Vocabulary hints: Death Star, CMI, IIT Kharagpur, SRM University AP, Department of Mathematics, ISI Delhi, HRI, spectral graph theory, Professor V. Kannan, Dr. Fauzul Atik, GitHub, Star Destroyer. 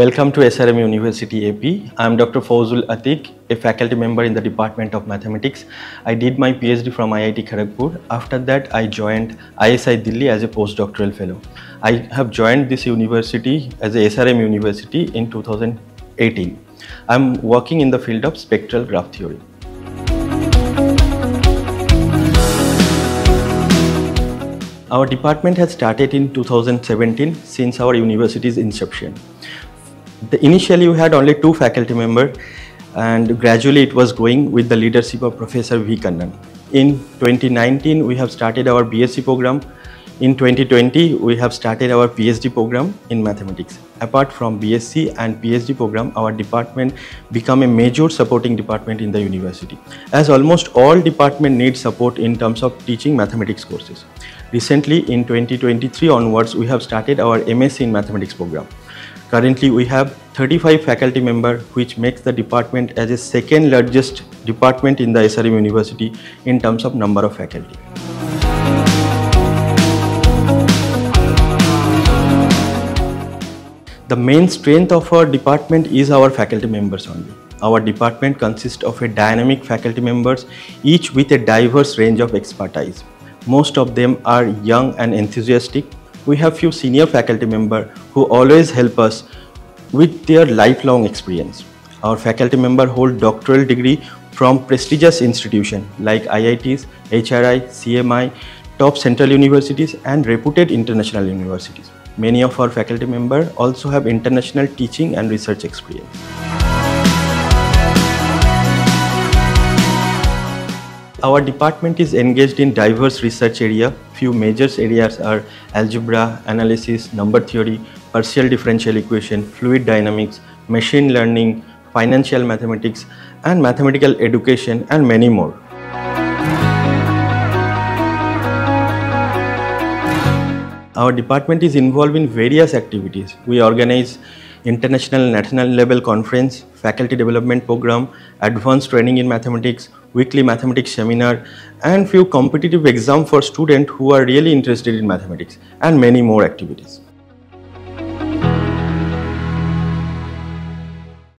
Welcome to SRM University AP. I am Dr. Fauzul Atik, a faculty member in the Department of Mathematics. I did my PhD from IIT Kharagpur. After that, I joined ISI Delhi as a postdoctoral fellow. I have joined this university as a SRM University in 2018. I am working in the field of spectral graph theory. Our department has started in 2017 since our university's inception. Initially, we had only 2 faculty members, and gradually it was going with the leadership of Professor V. Kannan. In 2019, we have started our BSc program. In 2020, we have started our PhD program in mathematics. Apart from BSc and PhD program, our department became a major supporting department in the university, as almost all departments need support in terms of teaching mathematics courses. Recently, in 2023 onwards, we have started our MSc in mathematics program. Currently, we have 35 faculty members, which makes the department as a second largest department in the SRM University in terms of number of faculty. The main strength of our department is our faculty members only. Our department consists of a dynamic faculty members, each with a diverse range of expertise. Most of them are young and enthusiastic. We have few senior faculty members who always help us with their lifelong experience. Our faculty members hold doctoral degree from prestigious institutions like IITs, HRI, CMI, top central universities and reputed international universities. Many of our faculty members also have international teaching and research experience. Our department is engaged in diverse research areas. Few major areas are algebra, analysis, number theory, partial differential equation, fluid dynamics, machine learning, financial mathematics, and mathematical education, and many more. Our department is involved in various activities. We organize international and national level conference, faculty development program, advanced training in mathematics, weekly mathematics seminar, and few competitive exams for students who are really interested in mathematics, and many more activities.